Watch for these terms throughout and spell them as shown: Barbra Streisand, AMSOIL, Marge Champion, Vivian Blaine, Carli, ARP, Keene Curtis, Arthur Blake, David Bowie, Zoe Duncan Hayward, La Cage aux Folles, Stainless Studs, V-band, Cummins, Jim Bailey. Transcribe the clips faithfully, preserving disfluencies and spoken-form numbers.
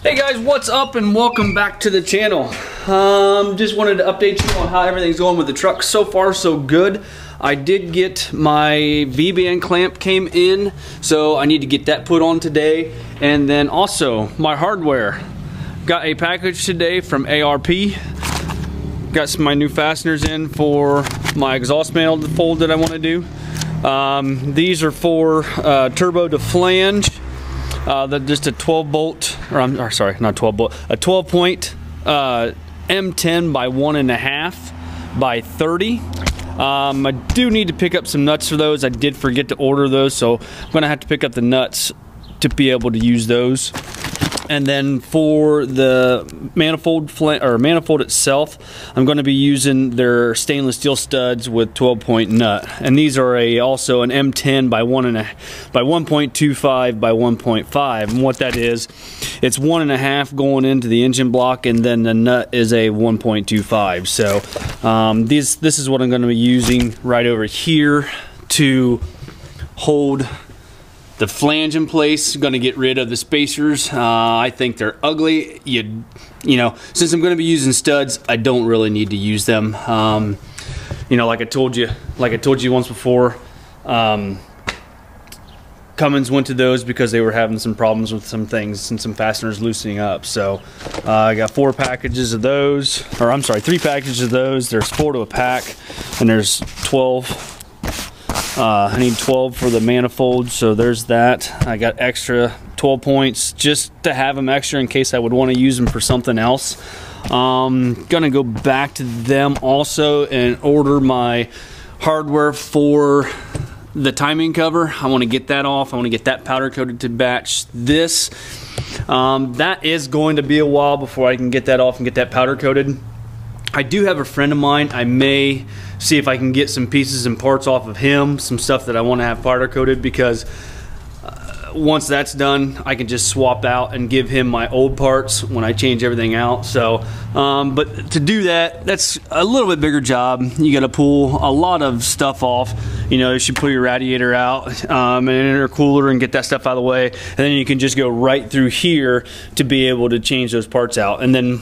Hey guys, what's up and welcome back to the channel. Um, just wanted to update you on how everything's going with the truck. So far, so good. I did get my V-band clamp came in, so I need to get that put on today. And then also, my hardware. Got a package today from A R P. Got some of my new fasteners in for my exhaust manifold fold that I want to do. Um, these are for uh, turbo to flange. Uh, the, just a twelve bolt, or I'm or sorry, not twelve bolt, a twelve point uh, M ten by one and a half by thirty. Um, I do need to pick up some nuts for those. I did forget to order those, so I'm gonna have to pick up the nuts to be able to use those. And then for the manifold flange, or manifold itself, I'm going to be using their stainless steel studs with twelve point nut, and these are a also an M ten by one and a by one point two five by one point five. And what that is, it's one and a half going into the engine block, and then the nut is a one point two five. So um, these this is what I'm going to be using right over here to hold the flange in place. I'm gonna get rid of the spacers. Uh, I think they're ugly. You, you know, since I'm gonna be using studs, I don't really need to use them. Um, you know, like I told you, like I told you once before, um, Cummins went to those because they were having some problems with some things and some fasteners loosening up. So uh, I got four packages of those, or I'm sorry, three packages of those. There's four to a pack, and there's twelve. Uh, I need twelve for the manifold, so there's that. I got extra twelve points just to have them extra in case I would want to use them for something else. Um, gonna go back to them also and order my hardware for the timing cover. I want to get that off. I want to get that powder coated to batch this. Um, that is going to be a while before I can get that off and get that powder coated. I do have a friend of mine. I may see if I can get some pieces and parts off of him, some stuff that I want to have powder coated, because uh, once that's done, I can just swap out and give him my old parts when I change everything out. So, um, but to do that, that's a little bit bigger job. You got to pull a lot of stuff off. You know, you should pull your radiator out um, and intercooler and get that stuff out of the way, and then you can just go right through here to be able to change those parts out, and then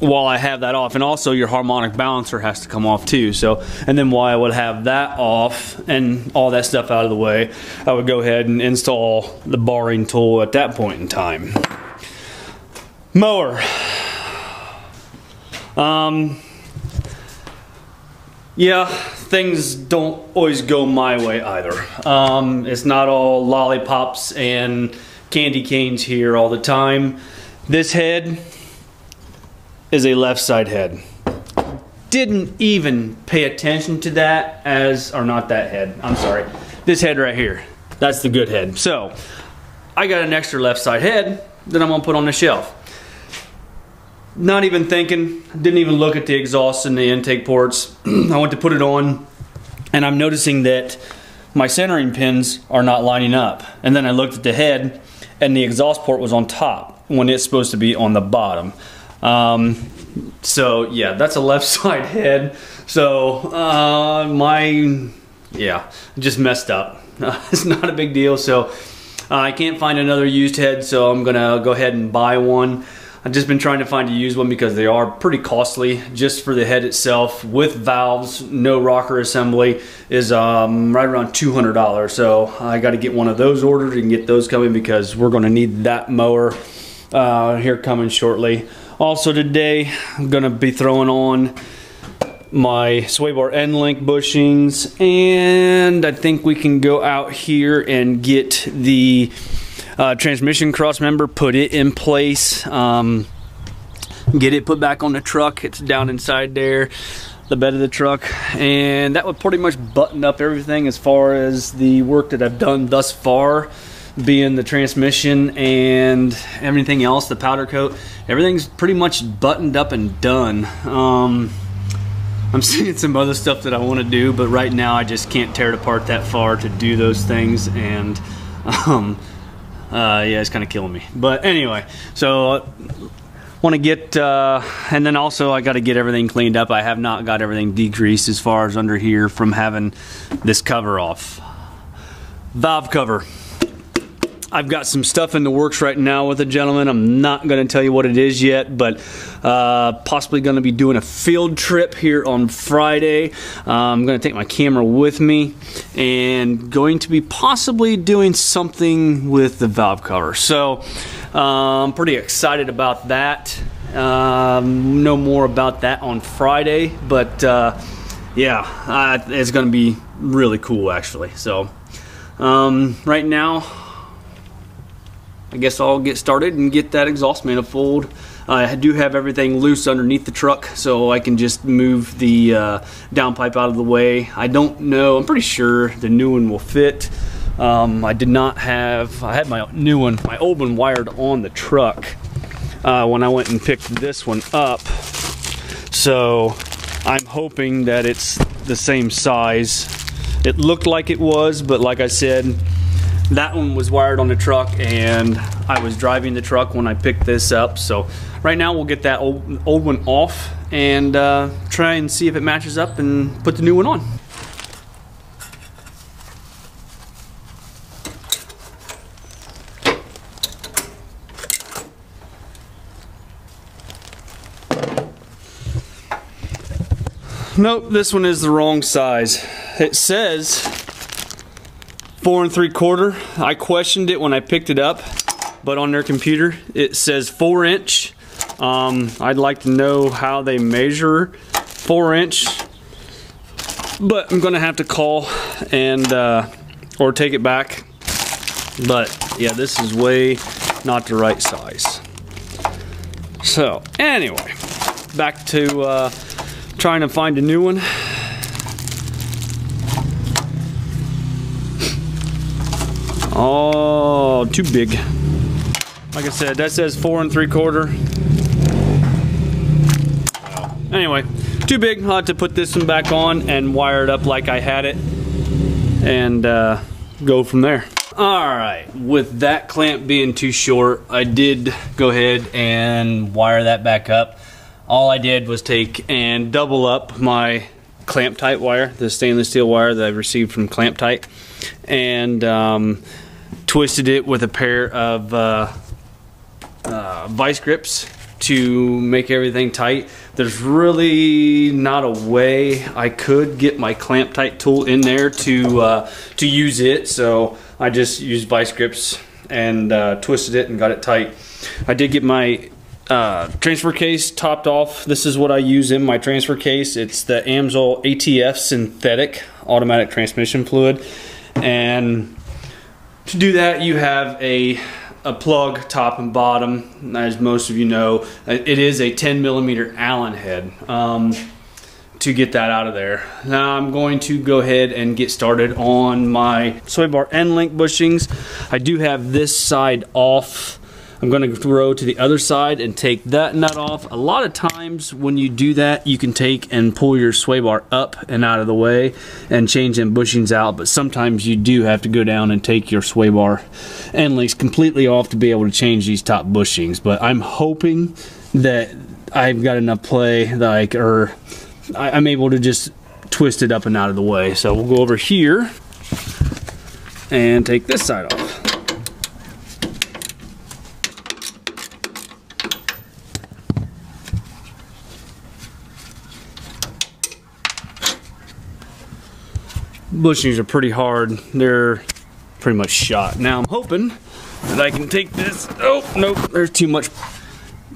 while I have that off, and also your harmonic balancer has to come off too. So, and then while I would have that off and all that stuff out of the way, I would go ahead and install the barring tool at that point in time. Mower. Um, yeah, things don't always go my way either. Um, it's not all lollipops and candy canes here all the time. This head is a left side head. Didn't even pay attention to that as, or not that head, I'm sorry. This head right here, that's the good head. So, I got an extra left side head that I'm gonna put on the shelf. Not even thinking, didn't even look at the exhaust and the intake ports. I went to put it on, and I'm noticing that my centering pins are not lining up. And then I looked at the head, and the exhaust port was on top when it's supposed to be on the bottom. Um, so yeah, that's a left side head. So, uh, my, yeah, just messed up. Uh, it's not a big deal. So uh, I can't find another used head, so I'm going to go ahead and buy one. I've just been trying to find a used one because they are pretty costly just for the head itself with valves, no rocker assembly, is um, right around two hundred dollars. So I got to get one of those ordered and get those coming, because we're going to need that mower, uh, here coming shortly. Also today, I'm gonna be throwing on my sway bar end link bushings, and I think we can go out here and get the uh, transmission cross member, put it in place, um, get it put back on the truck. It's down inside there, the bed of the truck, and that would pretty much button up everything as far as the work that I've done thus far, being the transmission and everything else, the powder coat. Everything's pretty much buttoned up and done. Um, I'm seeing some other stuff that I want to do, but right now I just can't tear it apart that far to do those things, and um, uh, yeah, it's kind of killing me. But anyway, so I want to get, uh, and then also I got to get everything cleaned up. I have not got everything degreased as far as under here from having this cover off. Valve cover. I've got some stuff in the works right now with a gentleman. I'm not going to tell you what it is yet, but uh, possibly going to be doing a field trip here on Friday. Uh, I'm going to take my camera with me and going to be possibly doing something with the valve cover. So uh, I'm pretty excited about that. Um, know more about that on Friday, but uh, yeah, uh, it's going to be really cool actually. So um, right now, I guess I'll get started and get that exhaust manifold. Uh, I do have everything loose underneath the truck, so I can just move the uh, downpipe out of the way. I don't know, I'm pretty sure the new one will fit. Um, I did not have, I had my new one, my old one wired on the truck uh, when I went and picked this one up. So I'm hoping that it's the same size. It looked like it was, but like I said, that one was wired on the truck and I was driving the truck when I picked this up. So right now we'll get that old, old one off and uh, try and see if it matches up and put the new one on. Nope, this one is the wrong size. It says four and three quarter. I questioned it when I picked it up, but on their computer it says four inch. Um, I'd like to know how they measure four inch, but I'm gonna have to call and uh, or take it back. But yeah, this is way not the right size. So anyway, back to uh, trying to find a new one. Oh, too big. Like I said, that says four and three quarter. Wow. Anyway, too big. I'll have to put this one back on and wire it up like I had it and uh, go from there. All right, with that clamp being too short, I did go ahead and wire that back up. All I did was take and double up my clamp tight wire, the stainless steel wire that I received from Clamp Tight, and um, twisted it with a pair of uh, uh, vice grips to make everything tight. There's really not a way I could get my Clamp Tight tool in there to uh, to use it, so I just used vice grips and uh, twisted it and got it tight. I did get my Uh, transfer case topped off. This is what I use in my transfer case. It's the AMSOIL A T F synthetic automatic transmission fluid, and to do that you have a a plug top and bottom. As most of you know, it is a ten millimeter Allen head um, to get that out of there. Now I'm going to go ahead and get started on my soy bar end link bushings. I do have this side off. I'm going to row to the other side and take that nut off. A lot of times when you do that, you can take and pull your sway bar up and out of the way and change them bushings out, but sometimes you do have to go down and take your sway bar end links completely off to be able to change these top bushings. But I'm hoping that I've got enough play that I, or I'm able to just twist it up and out of the way. So we'll go over here and take this side off. Bushings are pretty hard. They're pretty much shot. Now I'm hoping that I can take this. Oh, nope. There's too much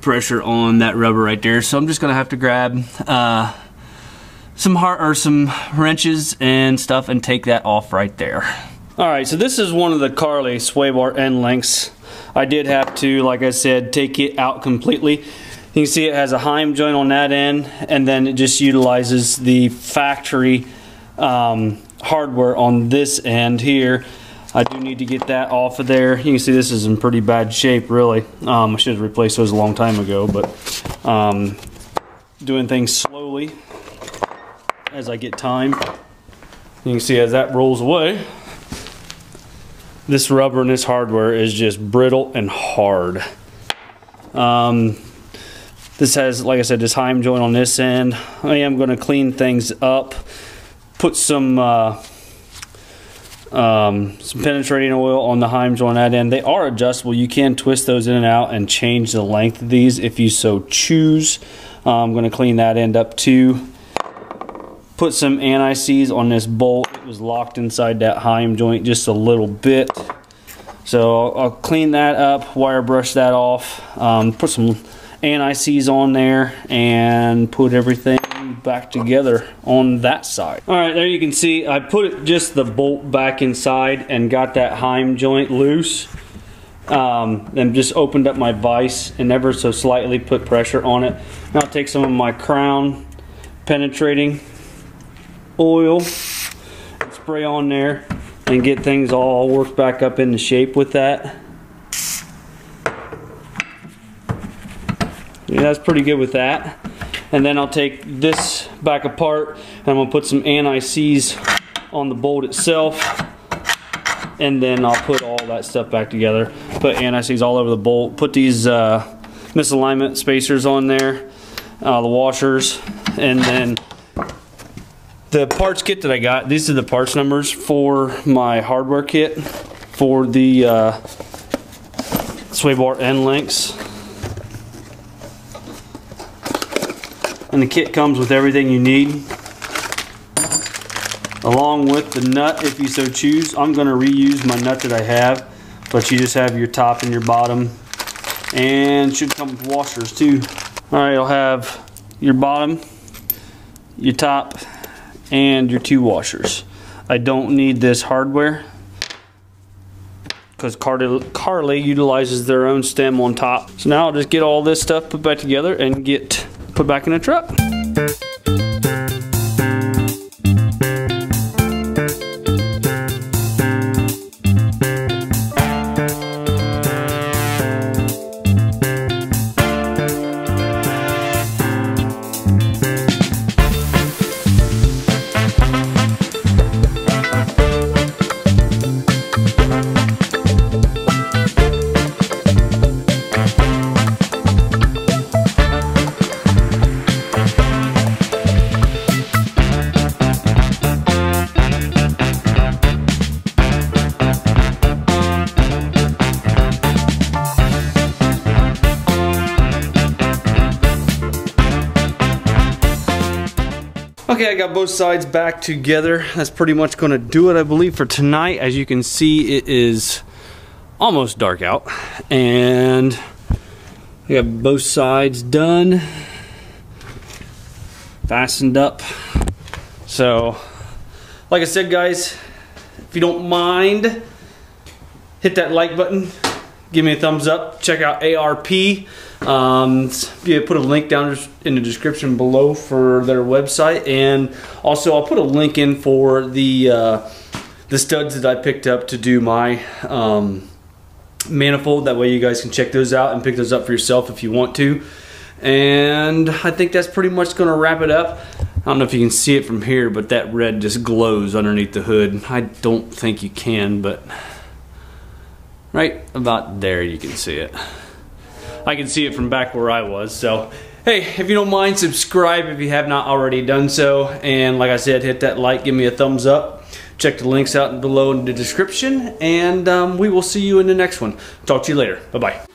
pressure on that rubber right there. So I'm just going to have to grab uh, some hard, or some wrenches and stuff and take that off right there. All right. So this is one of the Carli sway bar end links. I did have to, like I said, take it out completely. You can see it has a Heim joint on that end, and then it just utilizes the factory um, hardware on this end here. I do need to get that off of there. You can see this is in pretty bad shape really. Um, I should have replaced those a long time ago, but um, doing things slowly as I get time. You can see as that rolls away, this rubber and this hardware is just brittle and hard. Um, this has, like I said, this Heim joint on this end. I am going to clean things up. Put some uh, um, some penetrating oil on the Himes on that end. They are adjustable. You can twist those in and out and change the length of these if you so choose. Uh, I'm going to clean that end up too. Put some anti-seize on this bolt. It was locked inside that Hime joint just a little bit. So I'll, I'll clean that up, wire brush that off, um, put some anti-seize on there, and put everything back together on that side. All right, there you can see I put just the bolt back inside and got that Hime joint loose. Um, then just opened up my vise and ever so slightly put pressure on it. Now I'll take some of my Crown penetrating oil and spray on there and get things all worked back up into shape with that. Yeah, that's pretty good with that. And then I'll take this back apart and I'm gonna put some anti-seize on the bolt itself, and then I'll put all that stuff back together. Put anti-seize all over the bolt, put these uh, misalignment spacers on there, uh, the washers, and then the parts kit that I got, these are the parts numbers for my hardware kit for the uh, sway bar end links. And the kit comes with everything you need, along with the nut if you so choose. I'm going to reuse my nut that I have, but you just have your top and your bottom, and it should come with washers too. Alright, you'll have your bottom, your top, and your two washers. I don't need this hardware because Carli utilizes their own stem on top. So now I'll just get all this stuff put back together and get put back in the truck. Okay, I got both sides back together. That's pretty much gonna do it, I believe, for tonight. As you can see, it is almost dark out, and I got both sides done, fastened up. So, like I said, guys, if you don't mind, hit that like button, give me a thumbs up, check out A R P. Um, yeah, put a link down in the description below for their website, and also I'll put a link in for the uh, the studs that I picked up to do my um, manifold. That way you guys can check those out and pick those up for yourself if you want to. And I think that's pretty much gonna wrap it up. I don't know if you can see it from here, but that red just glows underneath the hood. I don't think you can, but right about there you can see it. I can see it from back where I was. So, hey, if you don't mind, subscribe if you have not already done so. And like I said, hit that like, give me a thumbs up. Check the links out below in the description. And um, we will see you in the next one. Talk to you later. Bye-bye.